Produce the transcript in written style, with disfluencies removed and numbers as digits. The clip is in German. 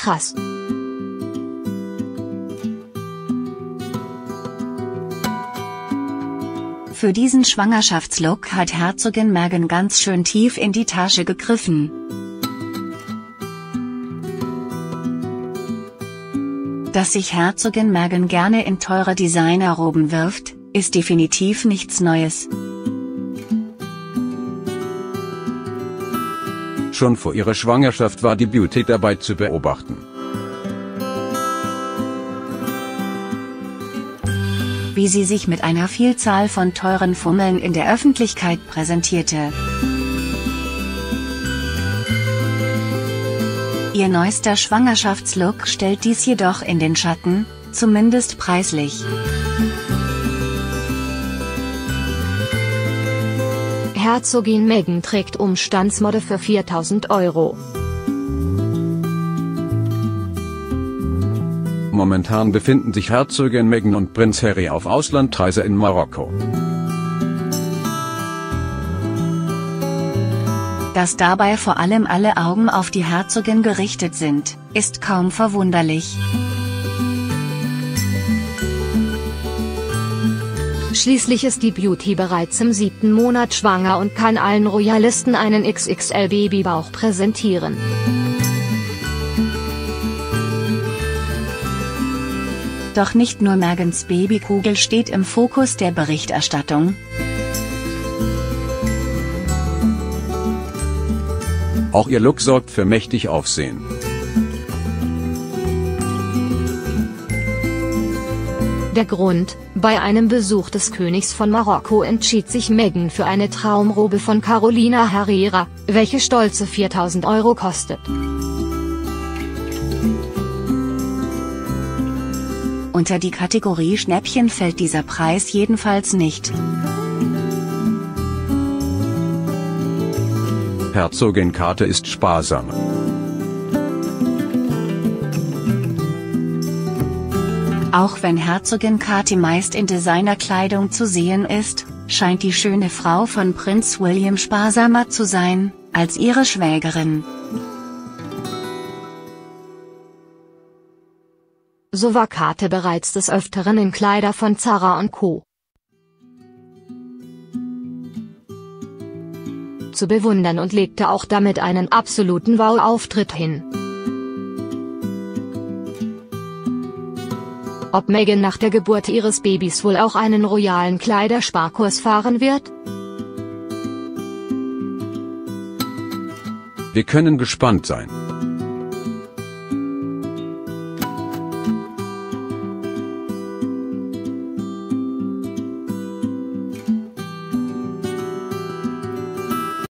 krass. Für diesen Schwangerschaftslook hat Herzogin Meghan ganz schön tief in die Tasche gegriffen. Dass sich Herzogin Meghan gerne in teure Designerroben wirft, ist definitiv nichts Neues. Schon vor ihrer Schwangerschaft war die Beauty dabei zu beobachten. Wie sie sich mit einer Vielzahl von teuren Fummeln in der Öffentlichkeit präsentierte. Ihr neuester Schwangerschaftslook stellt dies jedoch in den Schatten, zumindest preislich. Herzogin Meghan trägt Umstandsmode für 4.000 €. Momentan befinden sich Herzogin Meghan und Prinz Harry auf Auslandreise in Marokko. Dass dabei vor allem alle Augen auf die Herzogin gerichtet sind, ist kaum verwunderlich. Schließlich ist die Beauty bereits im 7. Monat schwanger und kann allen Royalisten einen XXL-Babybauch präsentieren. Doch nicht nur Meghans Babykugel steht im Fokus der Berichterstattung. Auch ihr Look sorgt für mächtig Aufsehen. Der Grund: Bei einem Besuch des Königs von Marokko entschied sich Meghan für eine Traumrobe von Carolina Herrera, welche stolze 4.000 € kostet. Unter die Kategorie Schnäppchen fällt dieser Preis jedenfalls nicht. Herzogin Kate ist sparsam. Auch wenn Herzogin Kate meist in Designerkleidung zu sehen ist, scheint die schöne Frau von Prinz William sparsamer zu sein, als ihre Schwägerin. So war Kate bereits des Öfteren in Kleider von Zara und Co. zu bewundern und legte auch damit einen absoluten Wow-Auftritt hin. Ob Meghan nach der Geburt ihres Babys wohl auch einen royalen Kleidersparkurs fahren wird? Wir können gespannt sein.